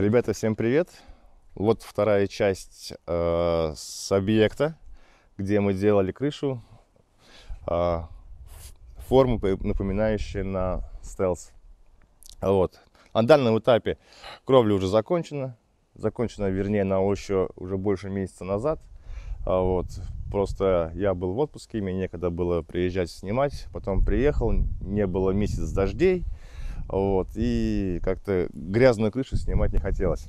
Ребята, всем привет! Вот вторая часть с объекта, где мы делали крышу, форму, напоминающую на стелс. Вот. На данном этапе кровля уже закончена, вернее, она уже больше месяца назад. Вот. Просто я был в отпуске, мне некогда было приезжать снимать, потом приехал, не было месяц дождей. Вот, и как-то грязную крышу снимать не хотелось.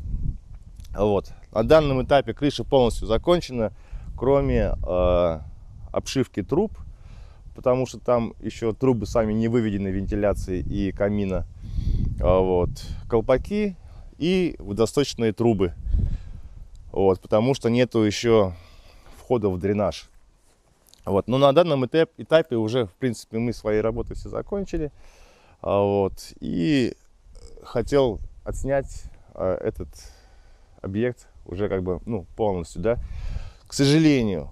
Вот. На данном этапе крыша полностью закончена, кроме обшивки труб, потому что там еще трубы сами не выведены, вентиляции и камина. Вот. Колпаки и водосточные трубы, вот, потому что нету еще входа в дренаж. Вот. Но на данном этапе уже, в принципе, мы свои работы все закончили. Вот. И хотел отснять этот объект уже как бы, ну, полностью, да. К сожалению,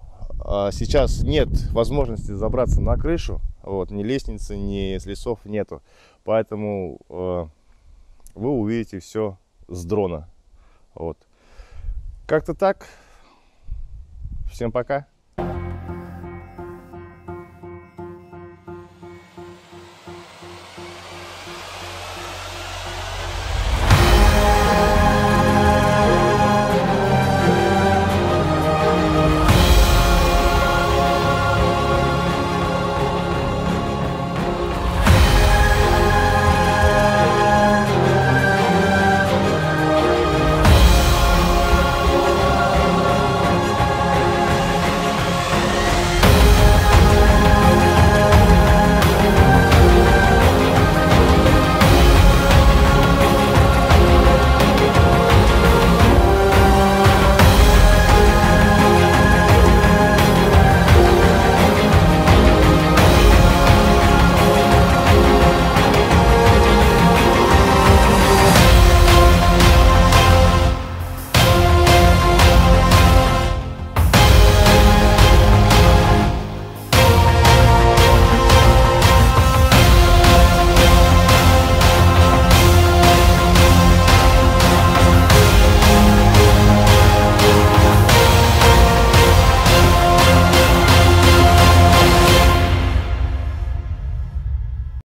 сейчас нет возможности забраться на крышу, вот, ни лестницы, ни слесов нету, поэтому вы увидите все с дрона. Вот. Как-то так. Всем пока.